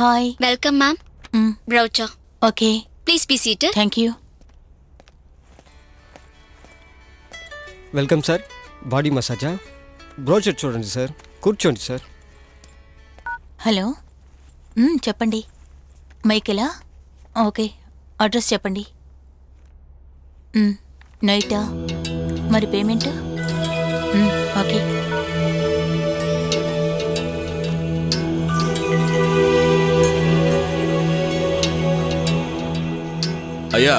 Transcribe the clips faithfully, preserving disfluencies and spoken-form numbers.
Hi. Welcome, ma'am. Mm. Brochure. Okay. Please be seated. Thank you. Welcome, sir. Body massage. Brochure chudandi, sir. Kurchondi, sir. Hello. Hmm, cheppandi. Michaela? Okay. Address cheppandi. Hmm. Night. Mari payment? Hmm, okay. అయ్యా,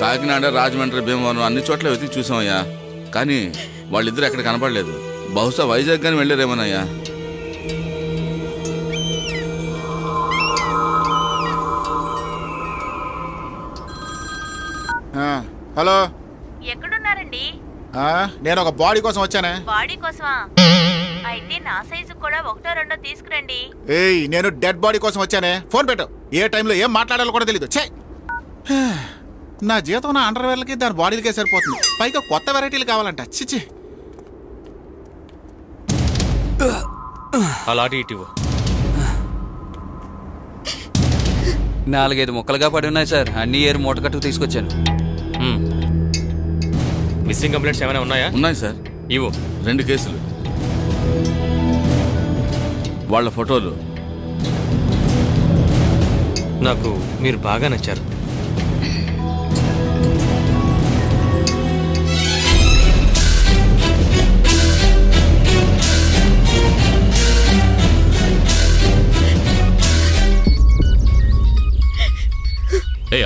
కాకినాడ, రాజమండ్రి, భీమవరం అన్ని చోట్ల వెతికి చూసామయ్యా, కానీ వాళ్ళిద్దరూ ఎక్కడ కనపడలేదు. బహుశా వైజాగ్ కానీ వెళ్ళారేమోనయ్యా. హలో, ఎక్కడున్నారండి? నేను ఒక బాడీ కోసం వచ్చానే. బాడీ కోసమా? అయితే నా సైజు కూడా ఒకటో రెండో తీసుకురండి. ఏయ్, నేను డెడ్ బాడీ కోసం వచ్చానే. ఫోన్ పెట్టు. ఏ టైంలో ఏం మాట్లాడాలో కూడా తెలియదు. ఛే, నా జీతం నా అండర్వేర్లకి దాని బాడీలకే సరిపోతుంది. పైగా కొత్త వెరైటీలు కావాలంట. చిచి, అలాంటి ఇటీవో నాలుగైదు ముక్కలుగా పడి ఉన్నాయి సార్. అన్ని ఏరు మూటకట్టుకు తీసుకొచ్చాను. మిస్సింగ్ కంప్లైంట్స్ ఏమైనా ఉన్నాయా? ఉన్నాయి సార్. ఇవో రెండు కేసులు, వాళ్ళ ఫోటోలు. నాకు మీరు బాగా నచ్చారు.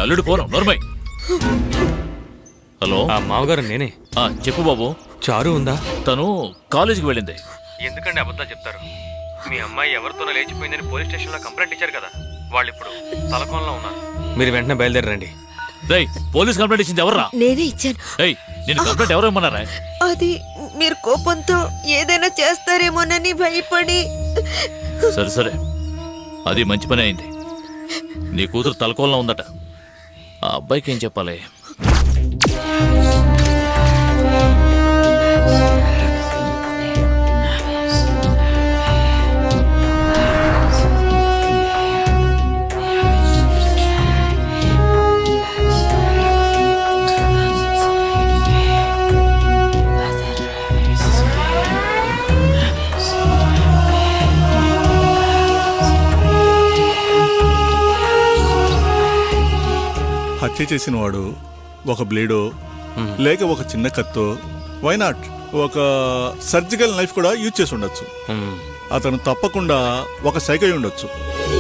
అల్లుడు పోరా నోర్మై. హలో, ఆ మావగారు నేనే. చెప్పు బాబు. చారు ఉందా? తను కాలేజీకి వెళ్ళింది. ఎందుకండి అబద్ధాలు చెప్తారు? మీ అమ్మాయి ఎవరితోనో లేచిపోయిందని పోలీస్ స్టేషన్లో కంప్లైంట్ ఇచ్చారు కదా, వాళ్ళు ఇప్పుడు తలకోనలో ఉన్నారు. మీరు వెంటనే బయలుదేరండి. రేయ్, పోలీస్ కంప్లైంట్ ఇచ్చింది ఎవర్రా? నేనే ఇచ్చాను. రేయ్, నిన్ను కంప్లైంట్ ఎవరు ఇమ్మన్నారా? అది మీరు కోపంతో ఏదైనా చేస్తారేమోనని భయపడి. సరే సరే, అది మంచి పని అయింది. నీ కూతురు తలకోనలో ఉందట. ఆ అబ్బాయికి ఏం చెప్పాలి? హత్య చేసిన వాడు ఒక బ్లేడో లేక ఒక చిన్న కత్తో, వైనాట్ ఒక సర్జికల్ నైఫ్ కూడా యూజ్ చేసి ఉండొచ్చు. అతను తప్పకుండా ఒక సైకో ఉండొచ్చు.